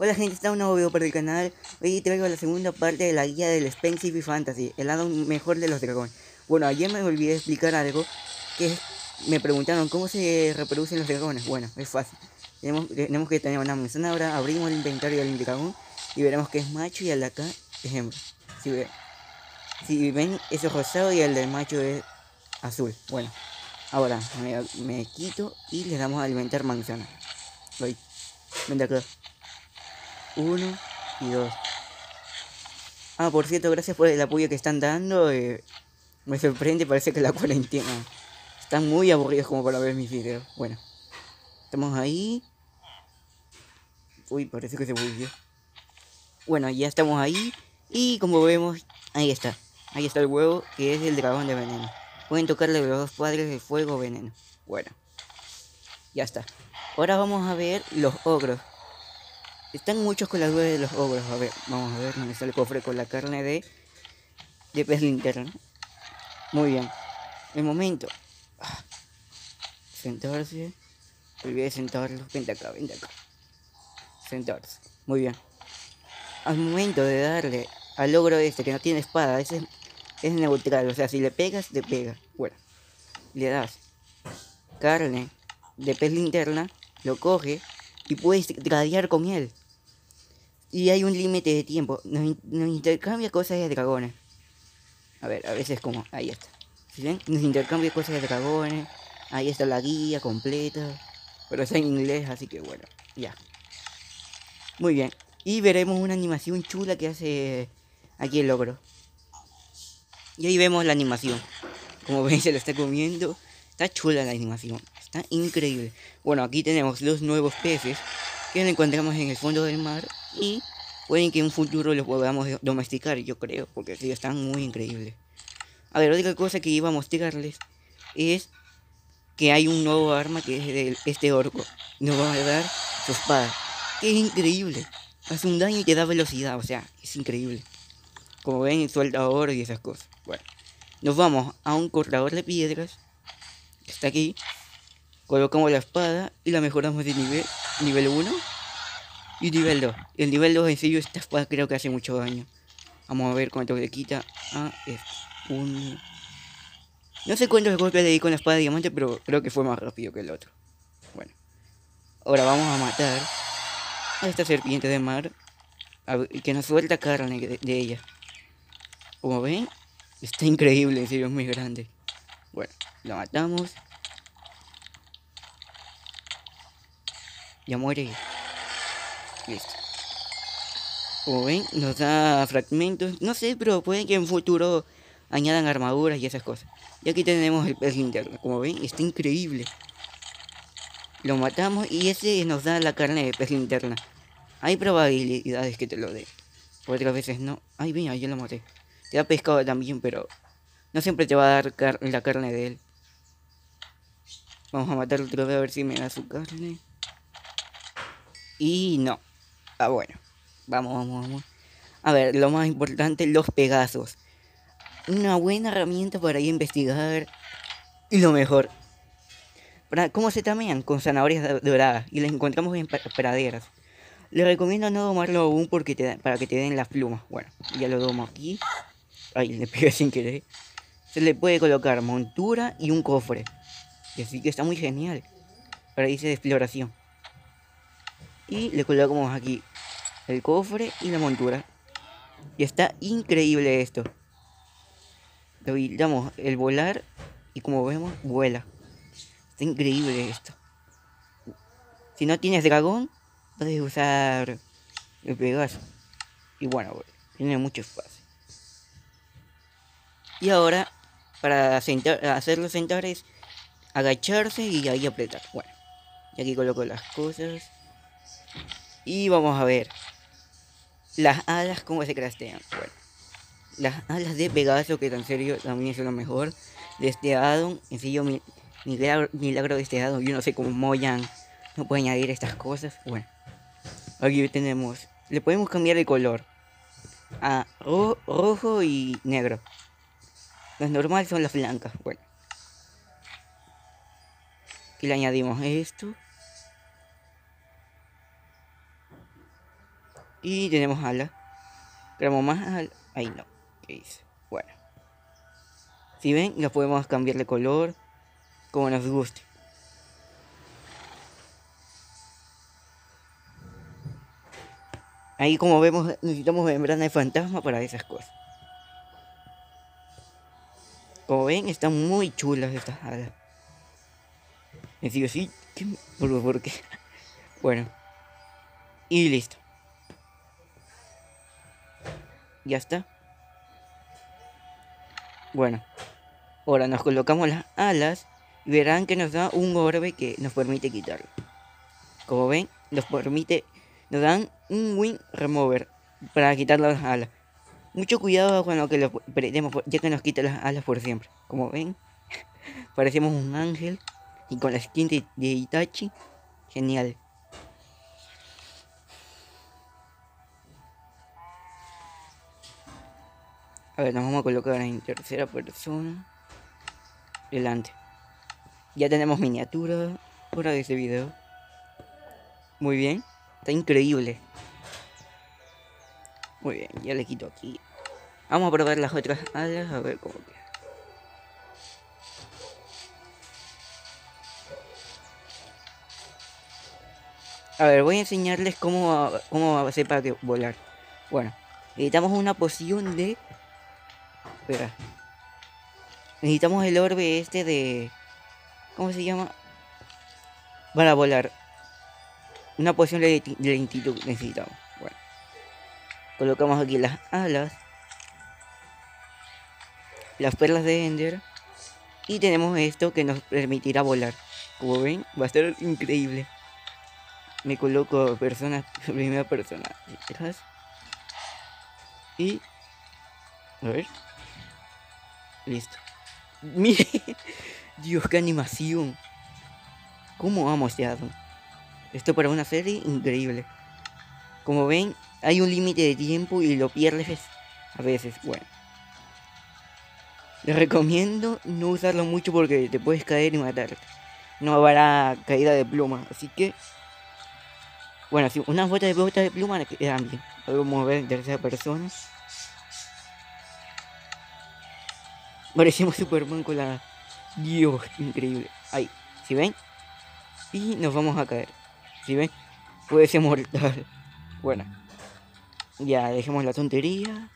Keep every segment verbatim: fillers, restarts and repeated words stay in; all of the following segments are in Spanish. Hola gente, está un nuevo video para el canal. Hoy traigo la segunda parte de la guía del expensive fantasy, el lado mejor de los dragones. Bueno, ayer me olvidé explicar algo, que es, me preguntaron cómo se reproducen los dragones. Bueno, es fácil. Tenemos, tenemos que tener una manzana. Ahora abrimos el inventario del dragón y veremos que es macho y el de acá es hembra. Si, ve, si ven, eso es rosado y el del macho es azul. Bueno, ahora me, me quito y le damos a alimentar manzana. Voy. Ven de acá. Uno y dos. Ah, por cierto, gracias por el apoyo que están dando. Eh, me sorprende, parece que la cuarentena. Están muy aburridos como para ver mis videos. Bueno. Estamos ahí. Uy, parece que se volvió. Bueno, ya estamos ahí. Y como vemos, ahí está. Ahí está el huevo, que es el dragón de veneno. Pueden tocarle los dos padres de fuego o veneno. Bueno. Ya está. Ahora vamos a ver los ogros. Están muchos con la duda de los ogros. A ver, vamos a ver dónde está el cofre con la carne de, de pez linterna. Muy bien. El momento. Ah. Sentarse. Olvidé de sentarlo. Vente acá, vente acá. Sentarse. Muy bien. Al momento de darle al ogro este que no tiene espada, ese es, es neutral. O sea, si le pegas, te pega. Bueno. Le das carne de pez linterna. Lo coge. Y puedes tradear con él. Y hay un límite de tiempo. Nos, nos intercambia cosas de dragones. A ver, a veces como... Ahí está. ¿Sí ven? Nos intercambia cosas de dragones. Ahí está la guía completa. Pero está en inglés, así que bueno. Ya. Muy bien. Y veremos una animación chula que hace aquí el ogro. Y ahí vemos la animación. Como ven, se lo está comiendo. Está chula la animación. Está increíble. Bueno, aquí tenemos los nuevos peces que los encontramos en el fondo del mar y pueden que en un futuro los podamos domesticar, yo creo, porque sí, están muy increíbles. A ver, otra cosa que iba a mostrarles es que hay un nuevo arma que es de este orco. Nos va a dar su espada, que es increíble. Hace un daño y te da velocidad, o sea, es increíble. Como ven, suelta oro y esas cosas. Bueno, nos vamos a un cortador de piedras que está aquí. Colocamos la espada y la mejoramos de nivel nivel uno y nivel dos. El nivel dos, en serio, esta espada creo que hace mucho daño. Vamos a ver cuánto le quita a este. Uno. No sé cuántos golpes le di con la espada de diamante, pero creo que fue más rápido que el otro. Bueno. Ahora vamos a matar a esta serpiente de mar que nos suelta carne de, de ella. Como ven, está increíble, en serio, es muy grande. Bueno, la matamos. Ya muere. Listo. Como ven, nos da fragmentos. No sé, pero pueden que en futuro añadan armaduras y esas cosas. Y aquí tenemos el pez linterna. Como ven, está increíble. Lo matamos y ese nos da la carne de pez linterna. Hay probabilidades que te lo dé. Otras veces no. Ay, mira, yo lo maté. Te da pescado también, pero no siempre te va a dar car la carne de él. Vamos a matarlo otra vez a ver si me da su carne. Y no. Ah, bueno. Vamos, vamos, vamos. A ver, lo más importante, los pegasos. Una buena herramienta para ir a investigar. Y lo mejor. ¿Cómo se tamean? Con zanahorias doradas. Y las encontramos en praderas. Les recomiendo no domarlo aún porque te da, para que te den las plumas. Bueno, ya lo domo aquí. Ay, le pegué sin querer. Se le puede colocar montura y un cofre. Así que está muy genial. Para irse de exploración. Y le colocamos aquí el cofre y la montura. Y está increíble esto. Le habilitamos el volar y como vemos, vuela. Está increíble esto. Si no tienes dragón, puedes usar el Pegaso. Y bueno, tiene mucho espacio. Y ahora, para sentar, hacerlo sentar es agacharse y ahí apretar. Bueno, y aquí coloco las cosas. Y vamos a ver las alas, cómo se craftean. Bueno, las alas de Pegaso, que tan serio también es lo mejor de este addon. En serio, mi, milagro, milagro de este addon. Yo no sé cómo Moyan no puede añadir estas cosas. Bueno, aquí tenemos, le podemos cambiar el color a ro, rojo y negro. Las normales son las blancas. Bueno, y le añadimos esto. Y tenemos alas. Creamos más alas. Ahí no. ¿Qué dice? Bueno. Si ven, las podemos cambiar de color como nos guste. Ahí, como vemos, necesitamos membrana de fantasma para esas cosas. Como ven, están muy chulas estas alas. Me digo, sí, por favor, ¿qué? Bueno. Y listo. Ya está. Bueno. Ahora nos colocamos las alas. Y verán que nos da un orbe que nos permite quitarlo. Como ven, nos permite... Nos dan un Wind Remover para quitar las alas. Mucho cuidado con lo que lo prendemos, ya que nos quita las alas por siempre. Como ven, parecemos un ángel. Y con la skin de, de Itachi. Genial. A ver, nos vamos a colocar en tercera persona. Delante. Ya tenemos miniatura fuera de este video. Muy bien. Está increíble. Muy bien, ya le quito aquí. Vamos a probar las otras alas, a ver cómo queda. A ver, voy a enseñarles cómo, cómo hacer para que volar. Bueno, necesitamos una poción de... Espera. Necesitamos el orbe este de... ¿Cómo se llama? Para volar. Una poción de lentitud necesitamos. Bueno. Colocamos aquí las alas. Las perlas de Ender. Y tenemos esto que nos permitirá volar. Como ven, va a estar increíble. Me coloco persona, primera persona. Y... A ver. Listo. Mire. Dios, qué animación. ¿Cómo ha mostrado? Esto para una serie increíble. Como ven, hay un límite de tiempo y lo pierdes a veces. Bueno. Les recomiendo no usarlo mucho porque te puedes caer y matarte. No habrá caída de pluma. Así que... Bueno, si unas botas de botas de pluma quedan bien. Lo vamos a ver en tercera persona. Parecemos Superman con la... Dios, increíble. Ahí, ¿sí ven? Y nos vamos a caer. ¿Sí ven? Puede ser mortal. Bueno. Ya, dejemos la tontería.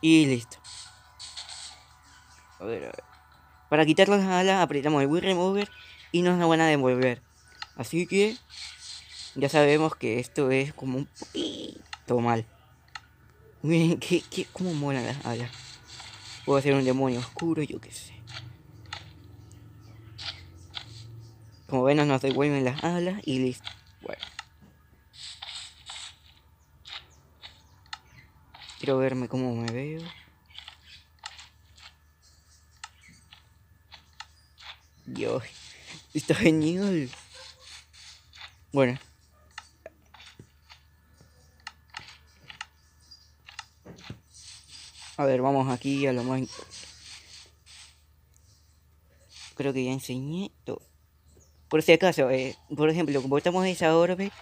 Y listo. A ver, a ver. Para quitar las alas apretamos el Wind Remover y nos la van a devolver. Así que... Ya sabemos que esto es como un poquito mal. Miren, que, que, cómo molan las alas. Puedo hacer un demonio oscuro, yo qué sé. Como ven, nos devuelven las alas y listo. Bueno. Quiero verme cómo me veo. Dios. Está genial. Bueno. A ver, vamos aquí a lo más importante. Creo que ya enseñé todo. Por si acaso, eh, por ejemplo, botamos esa orbe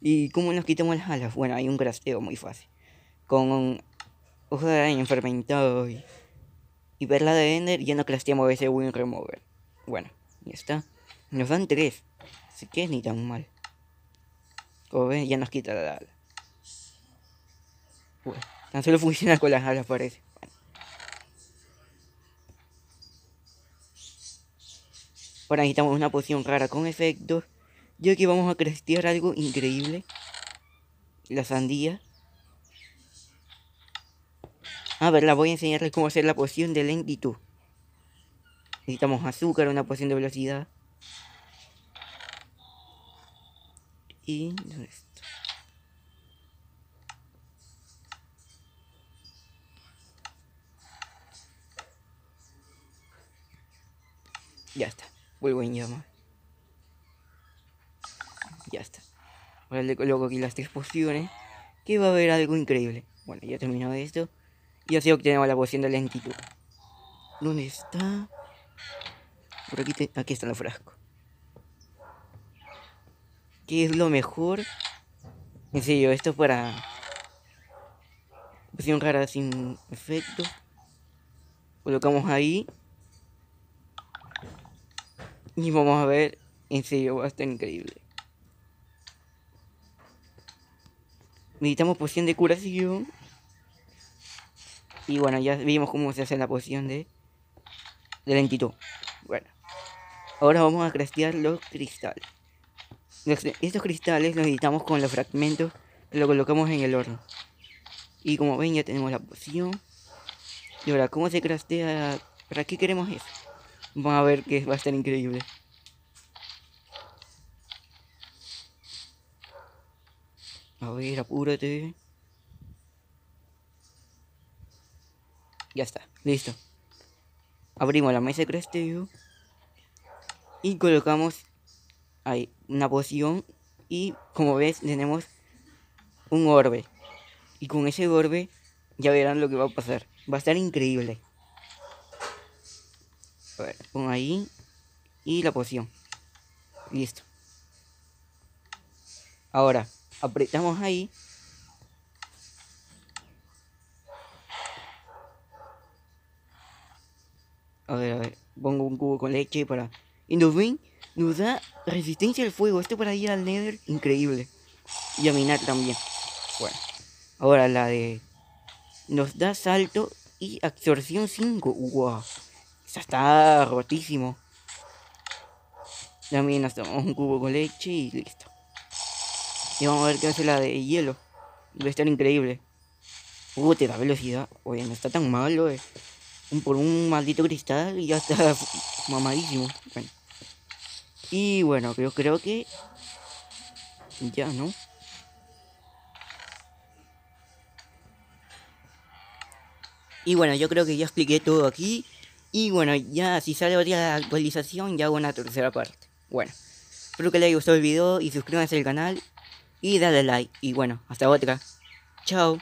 y ¿cómo nos quitamos las alas? Bueno, hay un crafteo muy fácil. Con hoja de araña fermentado y, y perla de Ender ya no crafteamos ese Wind Remover. Bueno, ya está. Nos dan tres. Así que es ni tan mal. Como ven, ya nos quita la ala. Bueno, tan solo funciona con las alas, parece. Ahora necesitamos una poción rara con efectos. Y aquí vamos a craftear algo increíble. La sandía. A ver, la voy a enseñarles cómo hacer la poción de lentitud. Necesitamos azúcar, una poción de velocidad. Y esto. Ya está. Vuelvo en llama. Ya está. Ahora le coloco aquí las tres pociones. Que va a haber algo increíble. Bueno, ya terminó esto. Y así obtenemos la poción de lentitud. ¿Dónde está? Por aquí, te... aquí está el frasco. ¿Qué es lo mejor? En serio, esto es para opción rara sin efecto. Colocamos ahí. Y vamos a ver. En serio, va a estar increíble. Necesitamos poción de curación. Y bueno, ya vimos cómo se hace la poción de, de lentitud. Bueno, ahora vamos a craftear los cristales. Los, estos cristales los necesitamos con los fragmentos que lo colocamos en el horno. Y como ven, ya tenemos la poción. Y ahora, ¿cómo se craftea? ¿Para qué queremos eso? Vamos a ver, que va a estar increíble. A ver, apúrate. Ya está, listo. Abrimos la mesa de cresteo y colocamos ahí una poción. Y como ves, tenemos un orbe. Y con ese orbe ya verán lo que va a pasar. Va a estar increíble. A ver, pon ahí. Y la poción. Listo. Ahora apretamos ahí. A ver, a ver. Pongo un cubo con leche para... Y nos ven, nos da resistencia al fuego. Esto para ir al Nether, increíble. Y a minar también. Bueno. Ahora la de... Nos da salto y absorción cinco. ¡Wow! Esa está rotísimo. También nos tomamos un cubo con leche y listo. Y vamos a ver qué hace la de hielo. Va a estar increíble. Uh, te da velocidad. Oye, no está tan malo, eh. Un, por un maldito cristal y ya está mamadísimo. Bueno. Y bueno, creo, creo que... Ya, ¿no? Y bueno, yo creo que ya expliqué todo aquí. Y bueno, ya si sale otra actualización, ya hago una tercera parte. Bueno. Espero que les haya gustado el video y suscríbanse al canal. Y dale like. Y bueno, hasta otra. Chao.